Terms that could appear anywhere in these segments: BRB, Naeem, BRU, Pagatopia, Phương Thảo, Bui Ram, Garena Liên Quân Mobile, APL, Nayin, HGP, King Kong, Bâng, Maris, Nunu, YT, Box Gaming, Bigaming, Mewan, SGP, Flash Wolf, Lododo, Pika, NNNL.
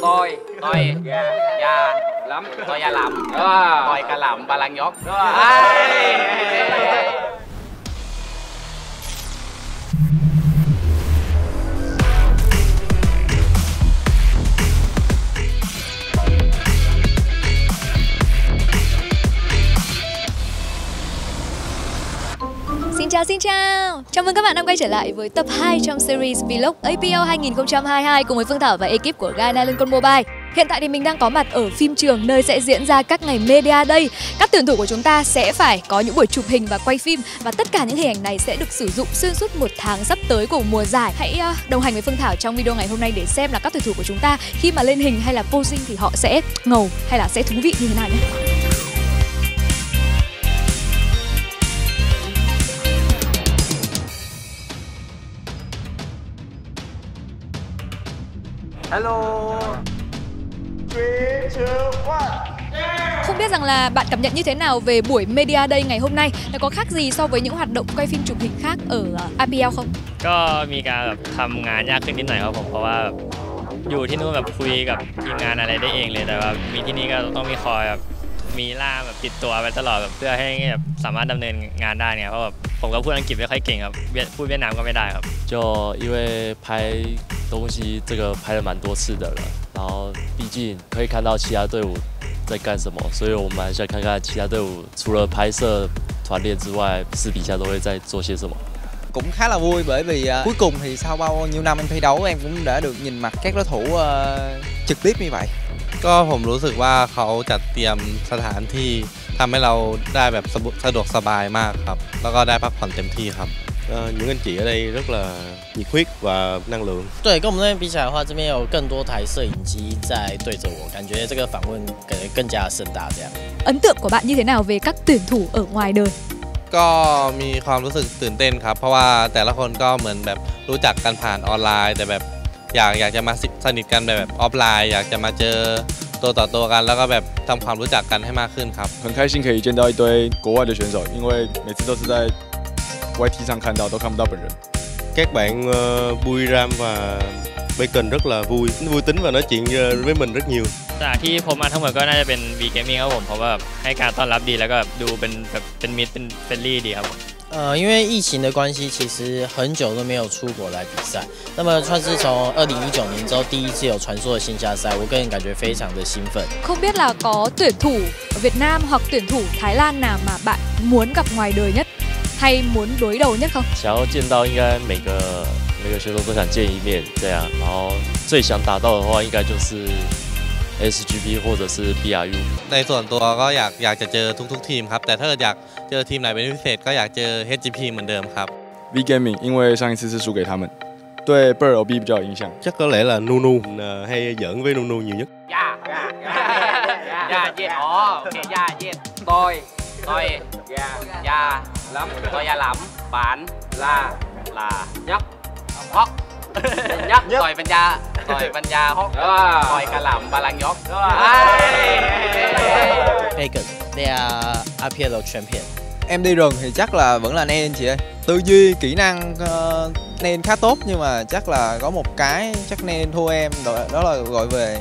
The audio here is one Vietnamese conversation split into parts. Tôi da lậm. Tôi cả lậm ba lan nhót. Xin chào. Chào mừng các bạn đã quay trở lại với tập 2 trong series Vlog APL 2022 cùng với Phương Thảo và ekip của Garena Liên Quân Mobile. Hiện tại thì mình đang có mặt ở phim trường nơi sẽ diễn ra các ngày media day. Các tuyển thủ của chúng ta sẽ phải có những buổi chụp hình và quay phim, và tất cả những hình ảnh này sẽ được sử dụng xuyên suốt một tháng sắp tới của mùa giải. Hãy đồng hành với Phương Thảo trong video ngày hôm nay để xem là các tuyển thủ của chúng ta khi mà lên hình hay là posing thì họ sẽ ngầu hay là sẽ thú vị như thế nào nhé. Hello. 3, 2, 1. Không biết rằng là bạn cảm nhận như thế nào về buổi Media Day ngày hôm nay? Nó có khác gì so với những hoạt động quay phim chụp hình khác ở APL không? ก็มีการแบบทำงานยากขึ้นนิดหน่อยครับผมเพราะว่าอยู่ที่นู่นแบบคุยกับทีมงานอะไรได้เองเลยแต่ว่ามีที่นี่ก็ต้องมีคอยแบบมีล่ามแบบติดตัวไปตลอดแบบเพื่อให้แบบสามารถดำเนินงานได้เนี่ยเพราะแบบผมก็พูดอังกฤษไม่ค่อยเก่งครับพูดเวียดนามก็ไม่ได้ครับ就因为拍东西这个拍了蛮多次的了，然后毕竟可以看到其他队伍在干什么，所以我们还是要看看其他队伍除了拍摄团练之外，私底下都会在做些什么。cũng khá là vui bởi vì cuối cùng thì sau bao nhiêu năm em thi đấu em cũng đã được nhìn mặt các đối thủ trực tiếp như vậy. ก็ผมรู้สึกว่าเขาจัดเตรียมสถานที่ทำให้เราได้แบบสะดวกสบายมากครับแล้วก็ได้พักผ่อนเต็มที่ครับ những anh chị ở đây rất là nhiệt huyết và năng lượng. 对，跟我们那边比起来的话，这边有更多台摄影机在对着我，感觉这个访问感觉更加盛大。这样。ấn tượng của bạn như thế nào về các tuyển thủ ở ngoài đời? ก็มีความรู้สึกตื่นเต้นครับเพราะว่าแต่ละคนก็เหมือนแบบรู้จักกันผ่านออนไลน์แต่แบบอยากจะมาสนิทกันแบบออฟไลน์อยากจะมาเจอตัวต่อตัวกันแล้วก็แบบทำความรู้จักกันให้มากขึ้นครับ很开心可以见到一堆国外的选手，因为每次都是在YT上看到都看不到本人。Các bạn Bui Ram và Bacon rất là vui tính và nói chuyện với mình rất nhiều. จากที่ผมมาทั้งหมดก็น่าจะเป็น Bigaming ครับผมเพราะว่าให้การต้อนรับดีแล้วก็ดูเป็นมิตรเป็นเฟรนลี่ดีครับผม因为疫情的关系，其实很久都没有出国来比赛。那么算是从2019年之后第一次有传说的线下赛，我个人感觉非常的兴奋。Không biết là có tuyển thủ Việt Nam hoặc tuyển thủ Thái Lan nào mà bạn muốn gặp ngoài đời nhất hay muốn đối đầu nhất không？想要见到应该每个选手都想见一面，对啊。然后最想打到的话，应该就是 SGP 或者是 BRU。ในส่วนตัวก็อยากจะเจอทุกทีมครับแต่ถ้าอยากเจอทีมไหนเป็นพิเศษก็อยากเจอ HGP เหมือนเดิมครับ Bigaming 因为上一次是输给他们，对 BRB 比较有影响。chắc có lẽ là Nunu hay giỡn với Nunu nhiều nhất. Tôi da lắm, bạn là nhóc hóc nhóc rồi bên da hóc rồi cả lắm ba lan nhóc. Bacon, they are APL champion. Em đi rừng thì chắc là vẫn là Nayin chị ơi. Tư duy, kỹ năng Nayin khá tốt nhưng mà chắc là có một cái chắc Nayin thua em đó là gọi về.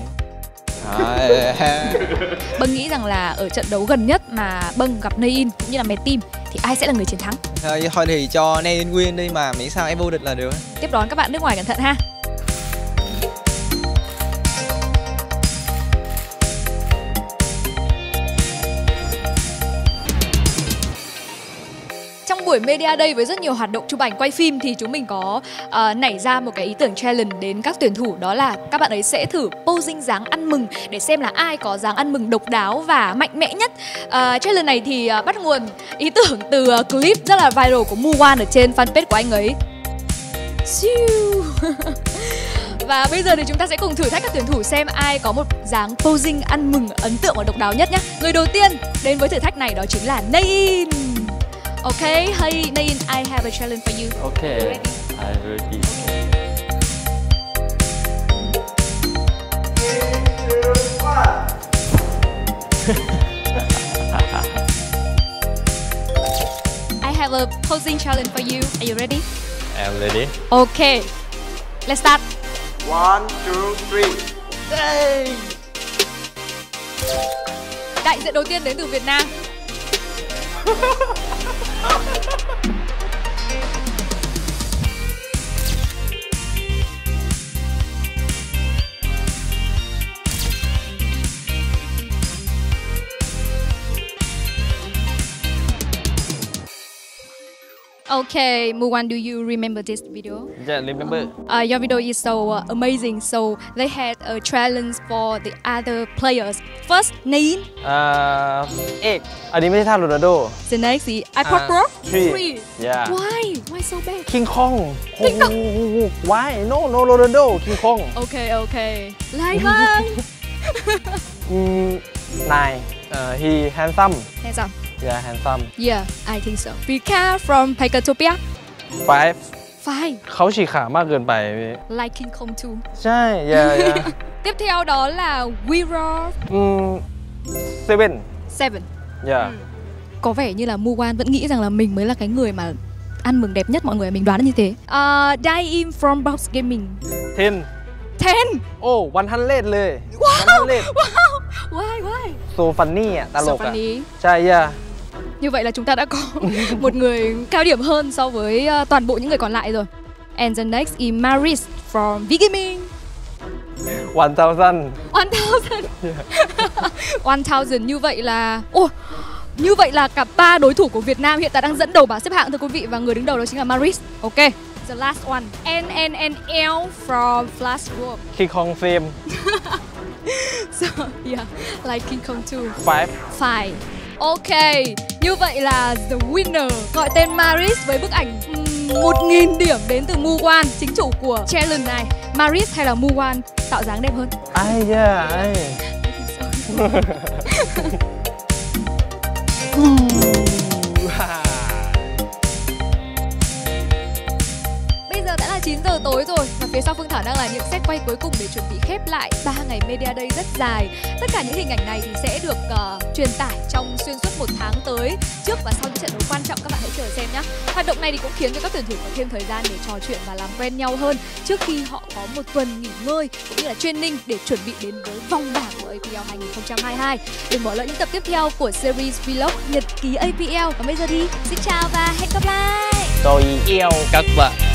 Bâng nghĩ rằng là ở trận đấu gần nhất mà Bâng gặp Nayin cũng như là mẹ team thì ai sẽ là người chiến thắng? Thôi thì cho Nayin win đi mà miễn sao em vô địch là được. Tiếp đón các bạn nước ngoài cẩn thận ha. Buổi Media Day với rất nhiều hoạt động chụp ảnh quay phim thì chúng mình có nảy ra một cái ý tưởng challenge đến các tuyển thủ, đó là các bạn ấy sẽ thử posing dáng ăn mừng để xem là ai có dáng ăn mừng độc đáo và mạnh mẽ nhất. Challenge này thì bắt nguồn ý tưởng từ clip rất là viral của Mewan ở trên fanpage của anh ấy. Và bây giờ thì chúng ta sẽ cùng thử thách các tuyển thủ xem ai có một dáng posing ăn mừng ấn tượng và độc đáo nhất nhé. Người đầu tiên đến với thử thách này đó chính là Nayin. Okay, hey Nayin, I have a challenge for you. Okay, I'm ready. I have a posing challenge for you. Are you ready? I'm ready. Okay, let's start. 1, 2, 3. Hey! ơi. Đại diện đầu tiên đến từ Việt Nam. Okay, Mewan, do you remember this video? Yeah, remember. Your video is so amazing. So they had a challenge for the other players. First, Nayin. Eight. I didn't have Lododo. The next is Pro. Three. Yeah. Why? Why so bad? King Kong. King Kong. Oh, why? No, no Lododo. King Kong. Okay, okay. Like one. Nine. He handsome. Handsome. Yeah, handsome. Yeah, I think so. Pika from Pagatopia. Five. Five. Khẩu chỉ khả mắc gần 7. Like King Kong too. Right, yeah, yeah. Tiếp theo đó là We're. Seven. Seven. Yeah. Có vẻ như là Mewan vẫn nghĩ rằng là mình mới là cái người mà ăn mừng đẹp nhất mọi người, mình đoán như thế. Naeem from Box Gaming. Ten. Ten. Oh, 100 เลย. Wow. 100. Wow. Why, why? So funny à, ta lộc à. So funny. Yeah. Như vậy là chúng ta đã có một người cao điểm hơn so với toàn bộ những người còn lại rồi. And the next is Maris from Bigaming. 1000. 1000. 1000. Như vậy là như vậy là cả ba đối thủ của Việt Nam hiện tại đang dẫn đầu bảng xếp hạng thưa quý vị, và người đứng đầu đó chính là Maris. Ok. The last one. NNNL from Flash Wolf. King Kong fame. So yeah, like King Kong too. Five. Five. Ok, như vậy là the winner gọi tên Maris với bức ảnh 1000 điểm đến từ Mewan, chính chủ của challenge này. Maris hay là Mewan tạo dáng đẹp hơn? Ai da, ai. Bây giờ đã là 9 giờ tối rồi và phía sau Phương Thảo đang là những set quay cuối cùng để chuẩn bị khép lại 3 ngày Media Day rất dài. Tất cả những hình ảnh này thì sẽ được truyền tải trong xuyên suốt 1 tháng tới, trước và sau những trận đấu quan trọng, các bạn hãy chờ xem nhé. Hoạt động này thì cũng khiến cho các tuyển thủ có thêm thời gian để trò chuyện và làm quen nhau hơn trước khi họ có một tuần nghỉ ngơi cũng như là training để chuẩn bị đến với vòng bảng của APL 2022. Đừng bỏ lỡ những tập tiếp theo của series vlog Nhật ký APL. Còn bây giờ thì xin chào và hẹn gặp lại. Tôi yêu các bạn.